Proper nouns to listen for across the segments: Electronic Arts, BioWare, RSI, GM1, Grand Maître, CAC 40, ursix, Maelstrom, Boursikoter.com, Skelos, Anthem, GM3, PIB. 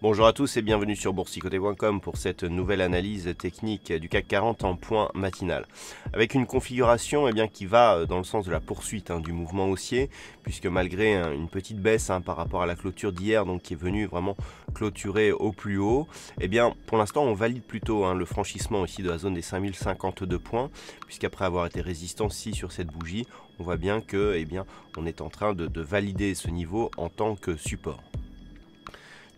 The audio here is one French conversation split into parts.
Bonjour à tous et bienvenue sur Boursikoter.com pour cette nouvelle analyse technique du CAC 40 en point matinal. Avec une configuration qui va dans le sens de la poursuite du mouvement haussier, puisque malgré une petite baisse par rapport à la clôture d'hier, donc qui est venue vraiment clôturer au plus haut, pour l'instant on valide plutôt le franchissement ici de la zone des 5052 points, puisqu'après avoir été résistant ici sur cette bougie, on voit bien que on est en train de valider ce niveau en tant que support.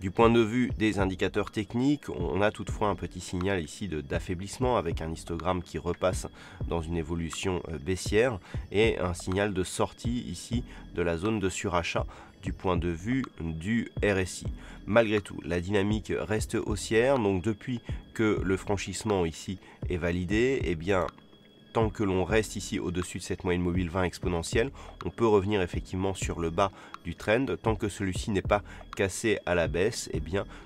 Du point de vue des indicateurs techniques, on a toutefois un petit signal ici d'affaiblissement avec un histogramme qui repasse dans une évolution baissière et un signal de sortie ici de la zone de surachat du point de vue du RSI. Malgré tout, la dynamique reste haussière, donc depuis que le franchissement ici est validé, tant que l'on reste ici au-dessus de cette moyenne mobile 20 exponentielle, on peut revenir effectivement sur le bas du trend. Tant que celui-ci n'est pas cassé à la baisse,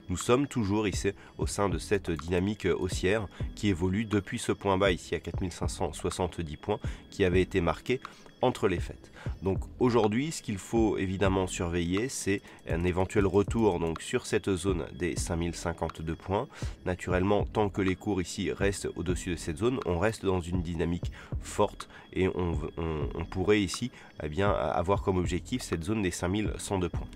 nous sommes toujours ici au sein de cette dynamique haussière qui évolue depuis ce point bas ici à 4570 points qui avait été marqué entre les fêtes. Donc aujourd'hui, ce qu'il faut évidemment surveiller, c'est un éventuel retour sur cette zone des 5052 points. Naturellement, tant que les cours ici restent au-dessus de cette zone, on reste dans une dynamique forte et on pourrait ici avoir comme objectif cette zone des 5102 points.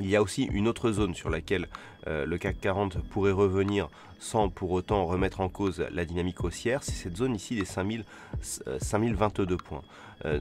Il y a aussi une autre zone sur laquelle le CAC 40 pourrait revenir sans pour autant remettre en cause la dynamique haussière, c'est cette zone ici des 5022 points.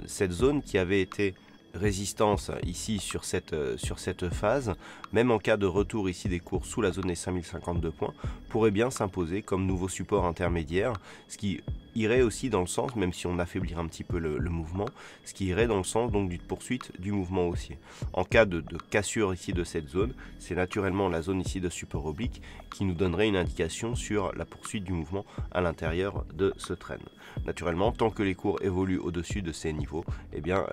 Cette zone qui avait été résistance ici sur cette phase, même en cas de retour ici des cours sous la zone des 5052 points, pourrait bien s'imposer comme nouveau support intermédiaire, ce qui irait aussi dans le sens, même si on affaiblit un petit peu le mouvement, ce qui irait dans le sens donc d'une poursuite du mouvement haussier. En cas de cassure ici de cette zone, c'est naturellement la zone ici de support oblique qui nous donnerait une indication sur la poursuite du mouvement à l'intérieur de ce trend. Naturellement, tant que les cours évoluent au-dessus de ces niveaux,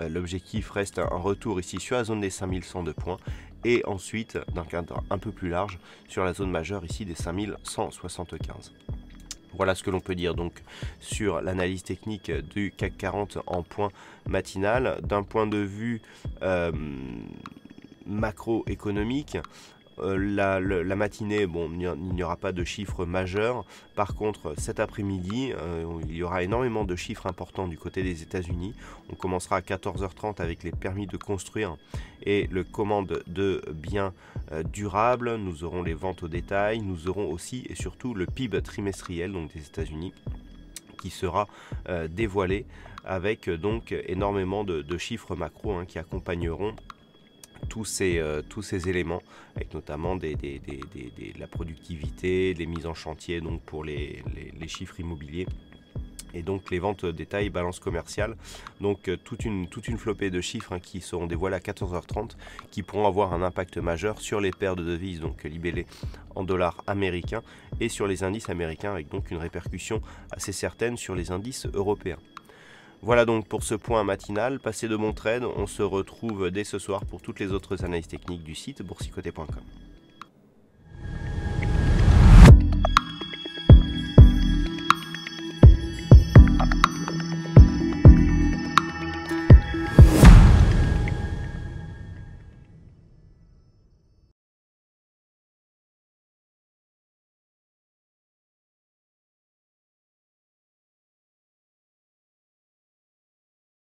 l'objectif reste un retour ici sur la zone des 5102 points et ensuite d'un cadre un peu plus large sur la zone majeure ici des 5175. Voilà ce que l'on peut dire donc sur l'analyse technique du CAC 40 en point matinal. D'un point de vue macroéconomique, la matinée, il n'y aura pas de chiffres majeurs. Par contre, cet après-midi, il y aura énormément de chiffres importants du côté des États-Unis. On commencera à 14h30 avec les permis de construire et le commande de biens durables. Nous aurons les ventes au détail. Nous aurons aussi et surtout le PIB trimestriel donc des États-Unis qui sera dévoilé avec donc énormément de chiffres macro qui accompagneront tous ces éléments, avec notamment la productivité, les mises en chantier donc pour les chiffres immobiliers et donc les ventes détail, balance commerciale, donc toute une flopée de chiffres qui seront dévoilés à 14h30 qui pourront avoir un impact majeur sur les paires de devises donc libellées en dollars américains et sur les indices américains, avec donc une répercussion assez certaine sur les indices européens. Voilà donc pour ce point matinal, passez de bons trades, on se retrouve dès ce soir pour toutes les autres analyses techniques du site Boursikoter.com.